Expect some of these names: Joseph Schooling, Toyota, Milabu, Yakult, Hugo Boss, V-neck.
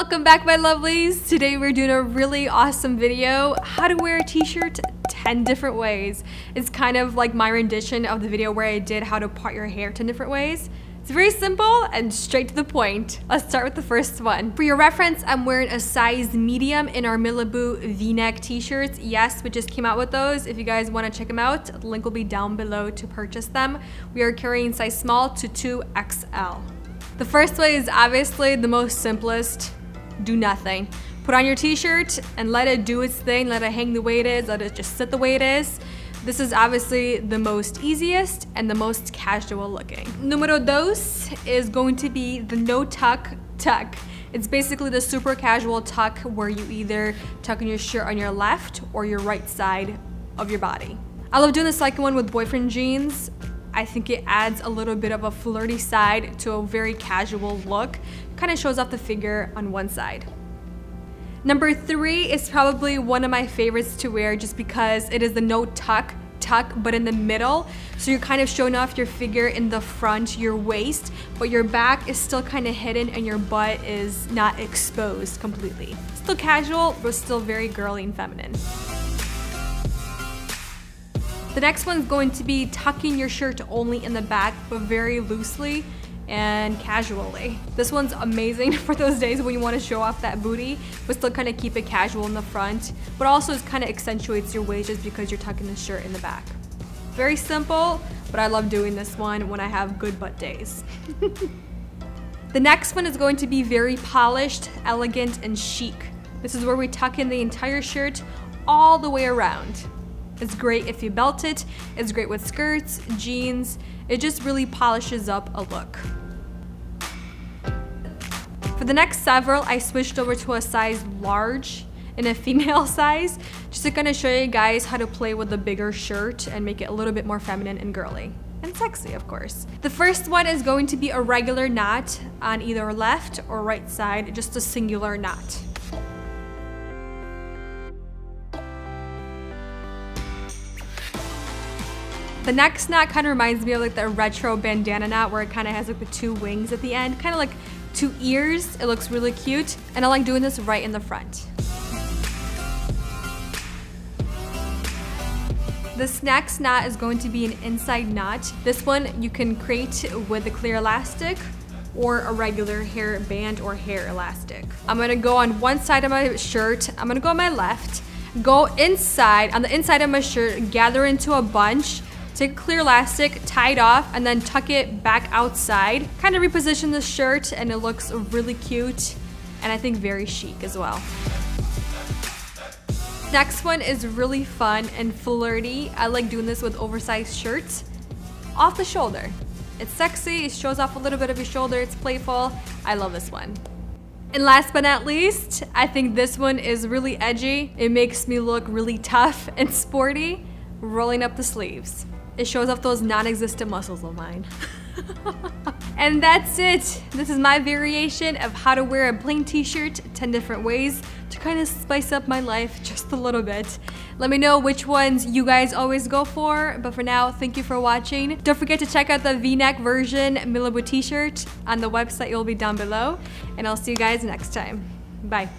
Welcome back, my lovelies. Today we're doing a really awesome video, how to wear a t-shirt 10 different ways. It's kind of like my rendition of the video where I did how to part your hair 10 different ways. It's very simple and straight to the point. Let's start with the first one. For your reference, I'm wearing a size medium in our Milabu v-neck t-shirts. Yes, we just came out with those. If you guys want to check them out, the link will be down below to purchase them. We are carrying size small to 2XL. The first way is obviously the most simplest. Do nothing. Put on your t-shirt and let it do its thing, let it hang the way it is, let it just sit the way it is. This is obviously the most easiest and the most casual looking. Numero dos is going to be the no tuck tuck. It's basically the super casual tuck where you either tuck in your shirt on your left or your right side of your body. I love doing the second one with boyfriend jeans. I think it adds a little bit of a flirty side to a very casual look. Kind of shows off the figure on one side. Number three is probably one of my favorites to wear just because it is the no tuck tuck, but in the middle. So you're kind of showing off your figure in the front, your waist, but your back is still kind of hidden and your butt is not exposed completely. Still casual, but still very girly and feminine. The next one's going to be tucking your shirt only in the back, but very loosely and casually. This one's amazing for those days when you want to show off that booty, but still kind of keep it casual in the front, but also it kind of accentuates your waist just because you're tucking the shirt in the back. Very simple, but I love doing this one when I have good butt days. The next one is going to be very polished, elegant, and chic. This is where we tuck in the entire shirt all the way around. It's great if you belt it, it's great with skirts, jeans, it just really polishes up a look. For the next several, I switched over to a size large and a female size, just to kind of show you guys how to play with a bigger shirt and make it a little bit more feminine and girly. And sexy, of course. The first one is going to be a regular knot on either left or right side, just a singular knot. The next knot kind of reminds me of like the retro bandana knot where it kind of has like the two wings at the end, kind of like two ears. It looks really cute, and I like doing this right in the front. This next knot is going to be an inside knot. This one you can create with a clear elastic or a regular hair band or hair elastic. I'm gonna go on one side of my shirt, I'm gonna go on my left, go inside, on the inside of my shirt, gather into a bunch, take a clear elastic, tie it off, and then tuck it back outside. Kind of reposition the shirt and it looks really cute and I think very chic as well. Next one is really fun and flirty. I like doing this with oversized shirts. Off the shoulder. It's sexy, it shows off a little bit of your shoulder, it's playful. I love this one. And last but not least, I think this one is really edgy. It makes me look really tough and sporty. Rolling up the sleeves. It shows off those non-existent muscles of mine. And that's it. This is my variation of how to wear a plain t-shirt 10 different ways to kind of spice up my life just a little bit. Let me know which ones you guys always go for, but for now, thank you for watching. Don't forget to check out the v-neck version Milabu t-shirt on the website. It will be down below, and I'll see you guys next time. Bye.